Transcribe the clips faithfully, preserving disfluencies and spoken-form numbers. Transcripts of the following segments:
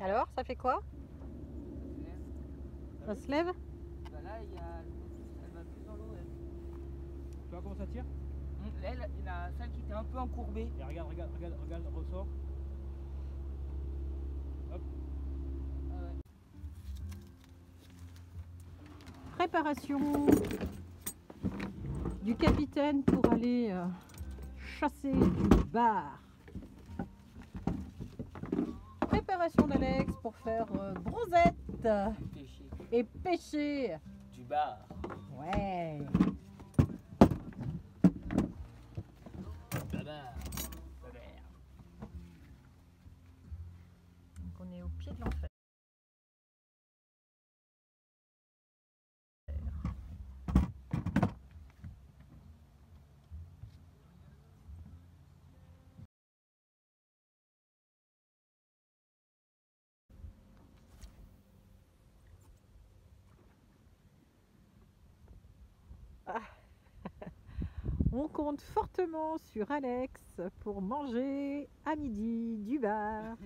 Alors, ça fait quoi? On se lève. Bah là, il y a... elle va plus dans l'eau, elle. Tu vois comment ça tire? Là, il y en a celle qui était un peu encourbée. Et regarde, regarde, regarde, regarde, ressort. Hop. Ah ouais. Préparation du capitaine pour aller euh, chasser du bar. Préparation d'Alex pour faire euh, bronzette. Et pêcher du bar. Ouais. Donc on est au pied de l'enfer. On compte fortement sur Alex pour manger à midi du bar.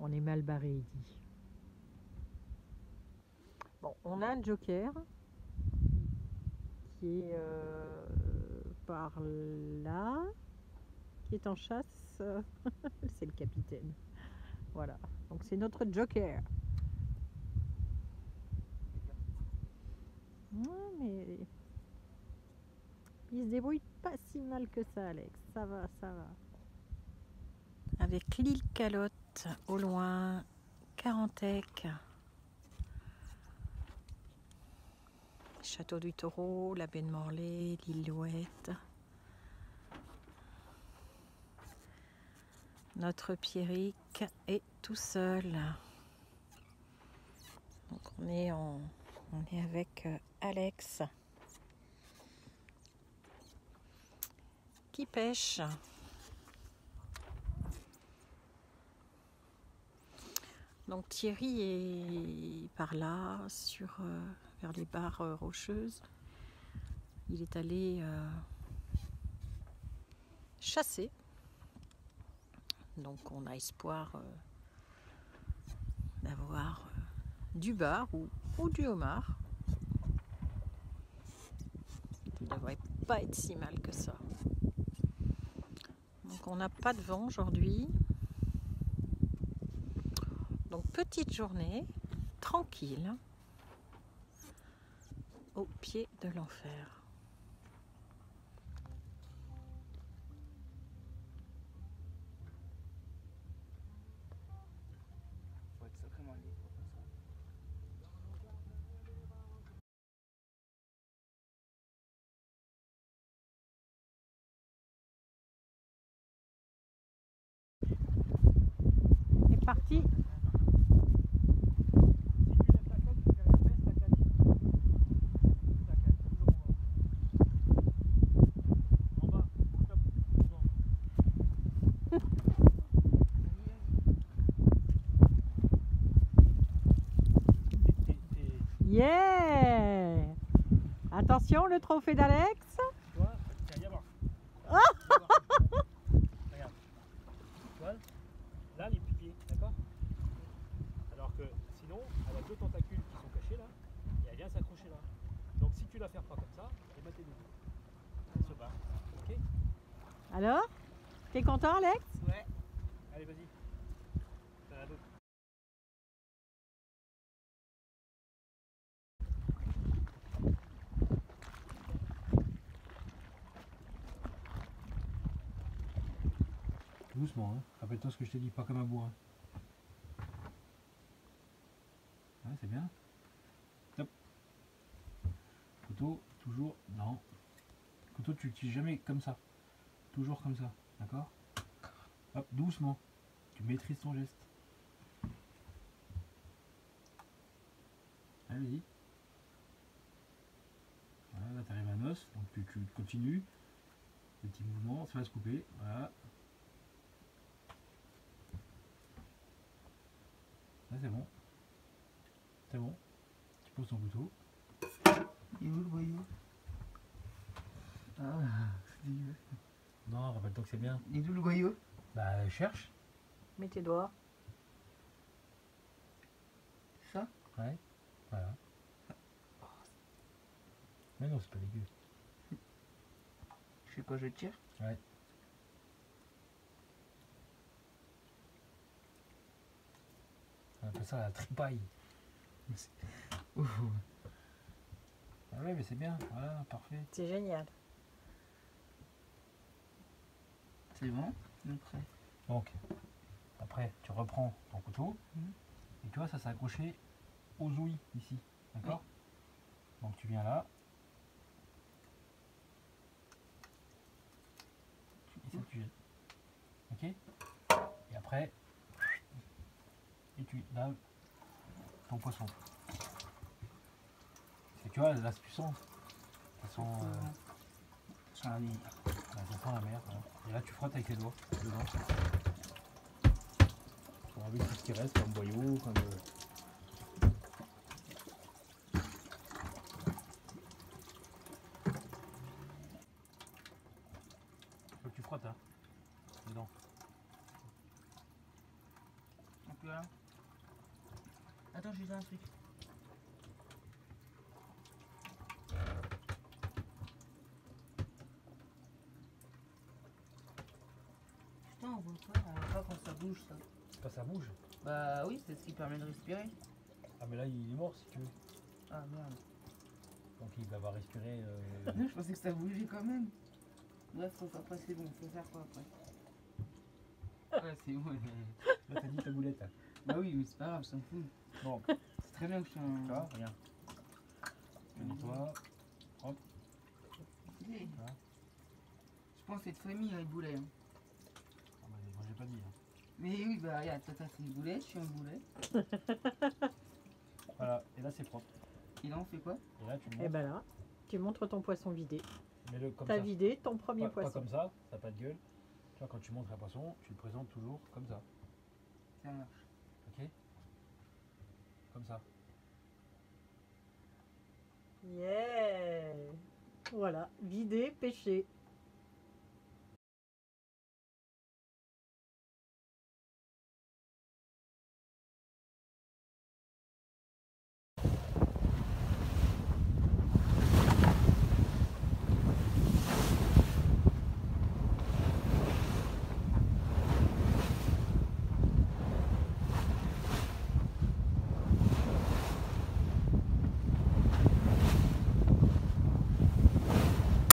On est mal barré, il dit. Bon, on a le joker qui est euh, par là, qui est en chasse. C'est le capitaine. Voilà, donc c'est notre joker. Ouais, mais... il se débrouille pas si mal que ça, Alex. Ça va, ça va. Avec l'île Calotte au loin, Carantec, Château du Taureau, la baie de Morlaix, l'île Ouette. Notre Pierrick est tout seul. Donc on est en, on est avec Alex. Qui pêche. Donc Thierry est par là, sur, euh, vers les barres euh, rocheuses. Il est allé euh, chasser. Donc on a espoir euh, d'avoir euh, du bar ou, ou du homard. Ça ne devrait pas être si mal que ça. Donc on n'a pas de vent aujourd'hui, donc petite journée, tranquille, au pied de l'enfer. Faut être sacrément libre pour faire ça. Parti. Yeah! Attention, le trophée d'Alex. Alors, t'es content, Alex? Ouais. Allez, vas-y. Doucement, hein. Rappelle-toi ce que je t'ai dit, pas comme un bourrin. Ouais, c'est bien. Top. Couteau, toujours... non. Couteau, tu l'utilises jamais comme ça. Toujours comme ça, d'accord? Hop, doucement, tu maîtrises ton geste. Allez, vas-y. Voilà, là, t'arrives à un os, donc tu, tu continues. Petit mouvement, ça va se couper, voilà. Là, c'est bon. C'est bon. Tu poses ton couteau. Et où le boyau? Ah, c'est dégueu. Non, rappelle-toi que c'est bien. Et d'où le goyot? Bah, cherche. Mets tes doigts. Ouais, voilà. Mais non, c'est pas dégueu. Je fais quoi, je tire? Ouais. On appelle ça la tripaille. Ouh. Ah ouais, mais c'est bien, voilà, parfait. C'est génial. C'est bon, après. Donc, après, tu reprends ton couteau. Mm-hmm. Et tu vois, ça s'est accroché aux ouïes ici. D'accord? Oui. Donc, tu viens là. Et ça, tu jettes. Ok? Et après, et tu laves ton poisson. Et tu vois, là, c'est puissant. Ils sont euh, la mer. Ouais. Et là, tu frottes avec tes doigts dedans. Pour enlever tout ce qui reste, comme boyau, comme. Faut que tu frottes, hein, dedans. Donc là. Attends, je vais faire un truc. Bouge, ça. Pas ça bouge. Bah oui, c'est ce qui permet de respirer. Ah mais là il est mort si tu veux. Ah merde. Donc il va pas respirer. Euh... non, je pensais que ça bougeait quand même. Bref, après c'est bon, faut faire quoi après? Ouais c'est bon. Là t'as dit ta boulette. Hein. Bah oui, mais c'est pas grave, ça me fout. Bon. C'est très bien que je suis un. Tu vois, regarde. Nettoie. Hop. Oui. Voilà. Je pense que c'est de famille les boulets. Hein. Ah bah moi j'ai pas dit. Hein. Mais oui, bah regarde, toi t'as fait une boulette, je suis un boulet. Voilà, et là c'est propre. Et là on fait quoi? Et là tu montres. Et ben là, tu montres ton poisson vidé. Mets-le comme ça. T'as vidé ton premier pas, poisson. Pas comme ça, ça n'a pas de gueule. Tu vois, quand tu montres un poisson, tu le présentes toujours comme ça. Ça marche. Ok? Comme ça. Yeah! Voilà, vidé, pêché.